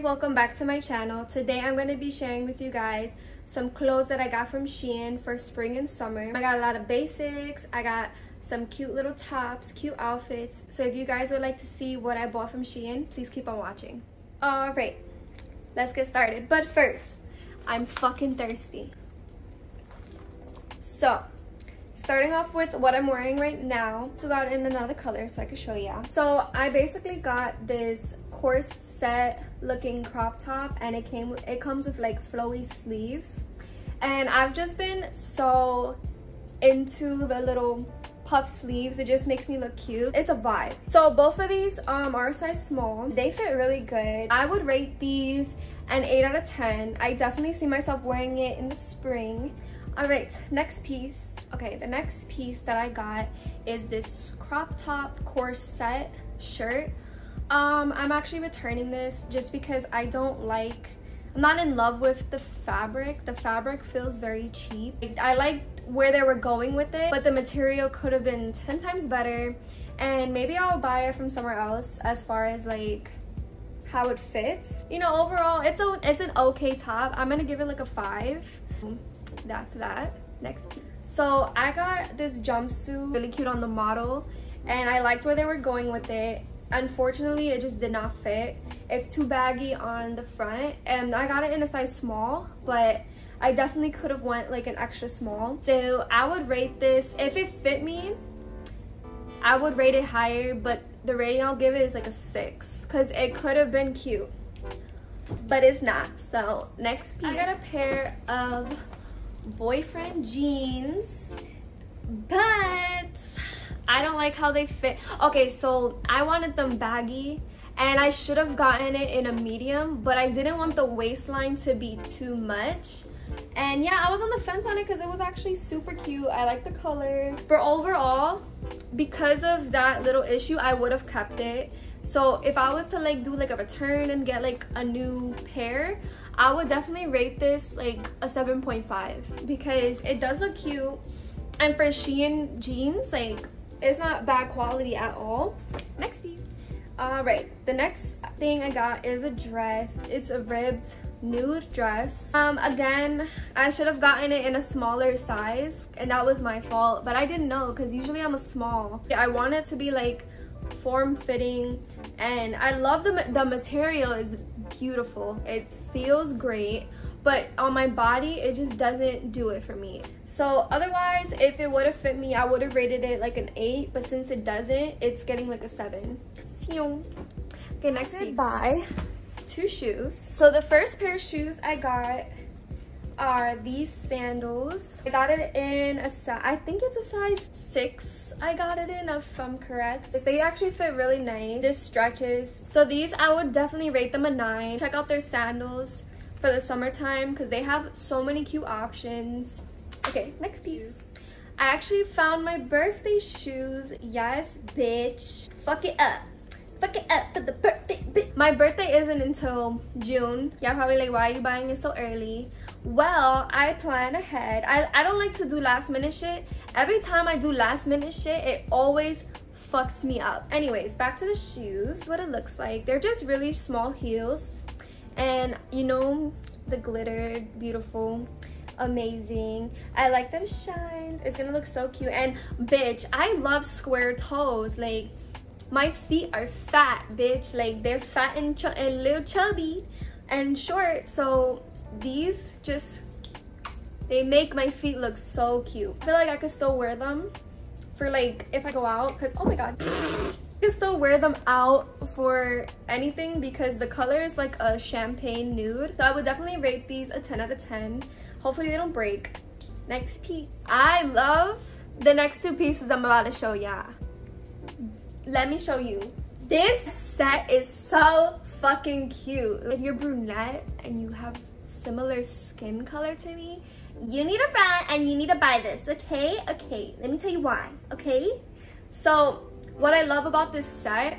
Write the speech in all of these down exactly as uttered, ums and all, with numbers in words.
Welcome back to my channel. Today I'm going to be sharing with you guys some clothes that I got from Shein for spring and summer. I got a lot of basics, I got some cute little tops, cute outfits. So if you guys would like to see what I bought from Shein, please keep on watching. All right, let's get started. But first, I'm fucking thirsty. So starting off with what I'm wearing right now. So I got in another color so I could show you. So I basically got this corset looking crop top, and it came it comes with like flowy sleeves, and I've just been so into the little puff sleeves. It just makes me look cute. It's a vibe. So both of these um are size small. They fit really good. I would rate these an eight out of ten. I definitely see myself wearing it in the spring. All right, next piece. Okay, the next piece that I got is this crop top corset shirt. Um, I'm actually returning this just because I don't like, I'm not in love with the fabric. The fabric feels very cheap. I liked where they were going with it, but the material could have been ten times better. And maybe I'll buy it from somewhere else as far as like how it fits. You know, overall, it's a it's an okay top. I'm gonna give it like a five. That's that. Next piece. So I got this jumpsuit, really cute on the model, and I liked where they were going with it. Unfortunately, it just did not fit. It's too baggy on the front, and I got it in a size small, but I definitely could have went like an extra small. So I would rate this, if it fit me, I would rate it higher, but the rating I'll give it is like a six, because it could have been cute, but it's not. So next piece. I got a pair of boyfriend jeans, but I don't like how they fit. Okay, so I wanted them baggy, and I should have gotten it in a medium, but I didn't want the waistline to be too much. And yeah, I was on the fence on it because it was actually super cute. I like the color. But overall, because of that little issue, I would have kept it. So if I was to like do like a return and get like a new pair, I would definitely rate this like a seven point five, because it does look cute. And for Shein jeans, like, it's not bad quality at all. Next piece. All right, the next thing I got is a dress. It's a ribbed nude dress. Um, again, I should have gotten it in a smaller size, and that was my fault, but I didn't know because usually I'm a small. I want it to be like form-fitting, and I love the, the material is beautiful. It feels great, but on my body, it just doesn't do it for me. So otherwise, if it would have fit me, I would have rated it like an eight, but since it doesn't, it's getting like a seven. Okay, next I buy two shoes. So the first pair of shoes I got are these sandals. I got it in a size, I think it's a size six. I got it in, if I'm correct. They actually fit really nice. This stretches. So these, I would definitely rate them a nine. Check out their sandals for the summertime because they have so many cute options. Okay, next piece. I actually found my birthday shoes. Yes, bitch. Fuck it up. Fuck it up for the birthday, bitch. My birthday isn't until June. Y'all probably like, why are you buying it so early? Well, I plan ahead. I, I don't like to do last minute shit. Every time I do last minute shit, it always fucks me up. Anyways, back to the shoes. What it looks like. They're just really small heels. And you know, the glitter, beautiful. Amazing. I like them shines. It's gonna look so cute. And bitch, I love square toes. Like, my feet are fat, bitch. Like, they're fat and, ch and little chubby and short, so these just, they make my feet look so cute. I feel like I could still wear them for like if I go out, because oh my god, I can still wear them out for anything because the color is like a champagne nude. So I would definitely rate these a ten out of ten. Hopefully they don't break. Next piece. I love the next two pieces I'm about to show ya. Let me show you. This set is so fucking cute. If you're brunette and you have similar skin color to me, you need a friend and you need to buy this, okay? Okay, let me tell you why, okay? So what I love about this set,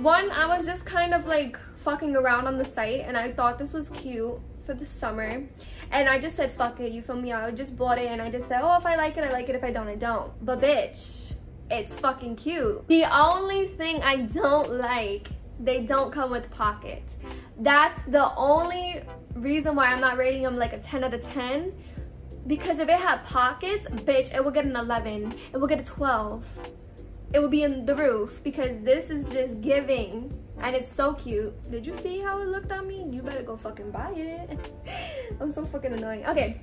one, I was just kind of like fucking around on the site, and I thought this was cute for the summer, and I just said fuck it, you feel me? I just bought it, and I just said, oh, if I like it, I like it, if I don't, I don't. But bitch, it's fucking cute. The only thing I don't like, they don't come with pockets. That's the only reason why I'm not rating them like a ten out of ten, because if it had pockets, bitch, it would get an eleven, it would get a twelve, it would be in the roof, because this is just giving. And it's so cute. Did you see how it looked on me? You better go fucking buy it. I'm so fucking annoying. Okay,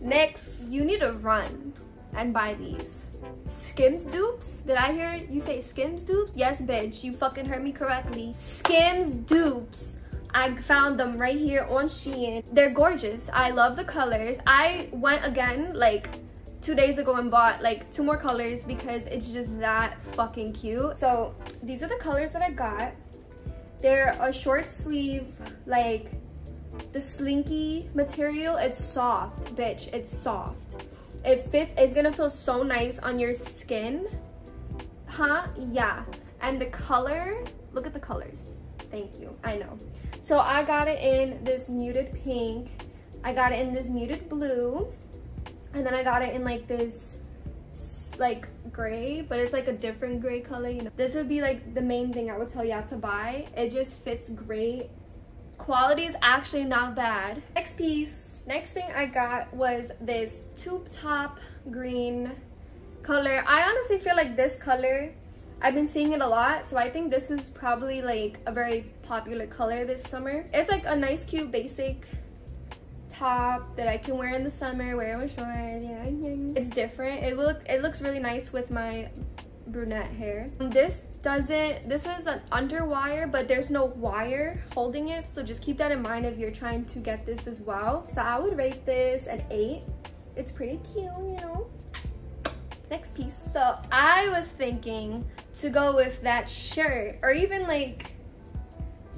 next, you need to run and buy these Skims dupes. Did I hear you say Skims dupes? Yes, bitch, you fucking heard me correctly. Skims dupes. I found them right here on Shein. They're gorgeous. I love the colors. I went again like two days ago and bought like two more colors because it's just that fucking cute. So these are the colors that I got. They're a short sleeve, like the slinky material. It's soft, bitch, it's soft. It fits, it's gonna feel so nice on your skin. Huh, yeah. And the color, look at the colors. Thank you, I know. So I got it in this muted pink. I got it in this muted blue. And then I got it in like this, like gray, but it's like a different gray color, you know. This would be like the main thing I would tell y'all to buy. It just fits great. Quality is actually not bad. Next piece. Next thing I got was this tube top green color. I honestly feel like this color, I've been seeing it a lot, so I think this is probably like a very popular color this summer. It's like a nice cute basic top that I can wear in the summer, wear it with shorts. Yeah, yeah, it's different. It look it looks really nice with my brunette hair. This doesn't. This is an underwire, but there's no wire holding it, so just keep that in mind if you're trying to get this as well. So I would rate this an eight. It's pretty cute, you know. Next piece. So I was thinking to go with that shirt, or even like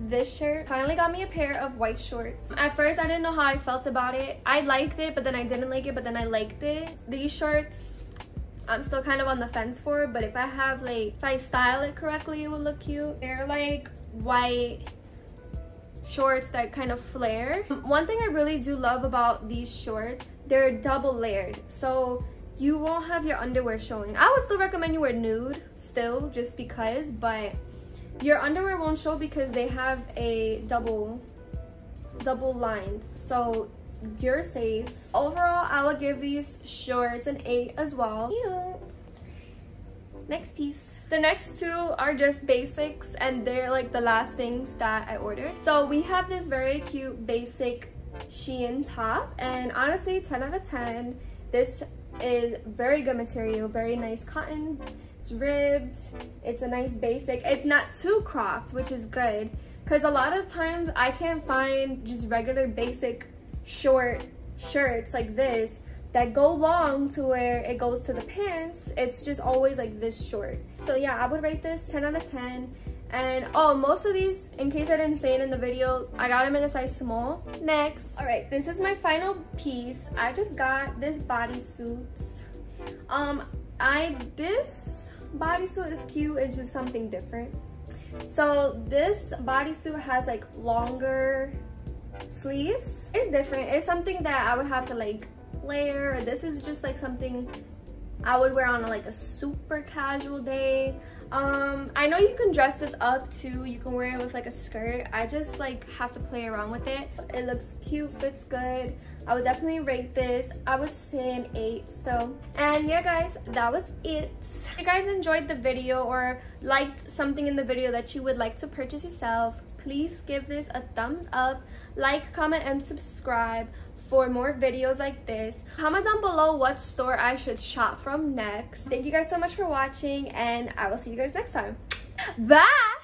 this shirt. Finally got me a pair of white shorts. At first I didn't know how I felt about it. I liked it, but then I didn't like it, but then I liked it. These shorts I'm still kind of on the fence for, but if I have like, if I style it correctly, it would look cute. They're like white shorts that kind of flare. One thing I really do love about these shorts, they're double layered, so you won't have your underwear showing. I would still recommend you wear nude still, just because, but your underwear won't show because they have a double double lined, so you're safe. Overall, I would give these shorts an eight as well. Cute. Next piece. The next two are just basics, and they're like the last things that I ordered. So we have this very cute basic Shein top, and honestly, ten out of ten. This is very good material, very nice cotton. It's ribbed, it's a nice basic, it's not too cropped, which is good, because a lot of times I can't find just regular basic short shirts like this that go long to where it goes to the pants. It's just always like this short. So yeah, I would rate this ten out of ten. And oh, most of these, in case I didn't say it in the video, I got them in a size small. Next. All right, this is my final piece. I just got this bodysuit. um I this bodysuit is cute, it's just something different. So this bodysuit has like longer sleeves. It's different, it's something that I would have to like layer. This is just like something I would wear on a, like a super casual day. um I know you can dress this up too, you can wear it with like a skirt. I just like have to play around with it. It looks cute, fits good. I would definitely rate this, I would say an eight still. And yeah guys, that was it. If you guys enjoyed the video or liked something in the video that you would like to purchase yourself, please give this a thumbs up, like, comment, and subscribe for more videos like this. Comment down below what store I should shop from next. Thank you guys so much for watching, and I will see you guys next time. Bye!